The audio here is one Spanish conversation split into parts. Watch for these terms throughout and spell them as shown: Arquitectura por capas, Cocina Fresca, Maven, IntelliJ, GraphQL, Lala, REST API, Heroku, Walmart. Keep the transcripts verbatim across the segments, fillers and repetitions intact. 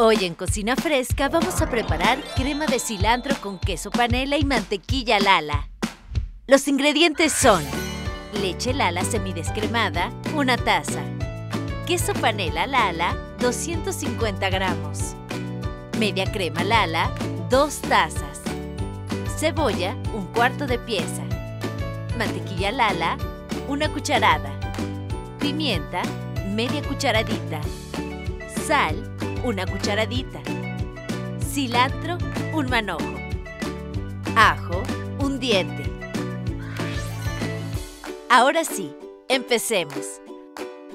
Hoy en Cocina Fresca vamos a preparar crema de cilantro con queso panela y mantequilla Lala. Los ingredientes son leche Lala semidescremada, una taza. Queso panela Lala, doscientos cincuenta gramos. Media crema Lala, dos tazas. Cebolla, un cuarto de pieza. Mantequilla Lala, una cucharada. Pimienta, media cucharadita. Sal, una cucharadita. Cilantro, un manojo. Ajo, un diente. Ahora sí, empecemos.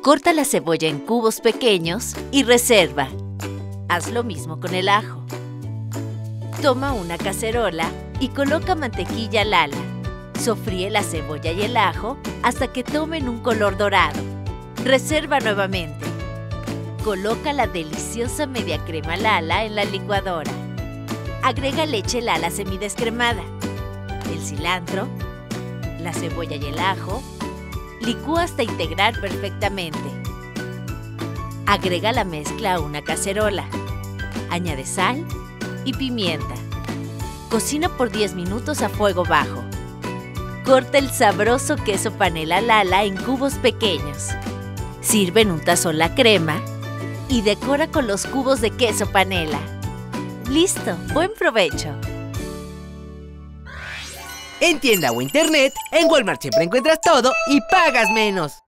Corta la cebolla en cubos pequeños y reserva. Haz lo mismo con el ajo. Toma una cacerola y coloca mantequilla Lala. Sofríe la cebolla y el ajo hasta que tomen un color dorado. Reserva nuevamente. Coloca la deliciosa media crema Lala en la licuadora. Agrega leche Lala semidescremada, el cilantro, la cebolla y el ajo. Licúa hasta integrar perfectamente. Agrega la mezcla a una cacerola. Añade sal y pimienta. Cocina por diez minutos a fuego bajo. Corta el sabroso queso panela Lala en cubos pequeños. Sirve en un tazón la crema y decora con los cubos de queso panela. ¡Listo! ¡Buen provecho! En tienda o internet, en Walmart siempre encuentras todo y pagas menos.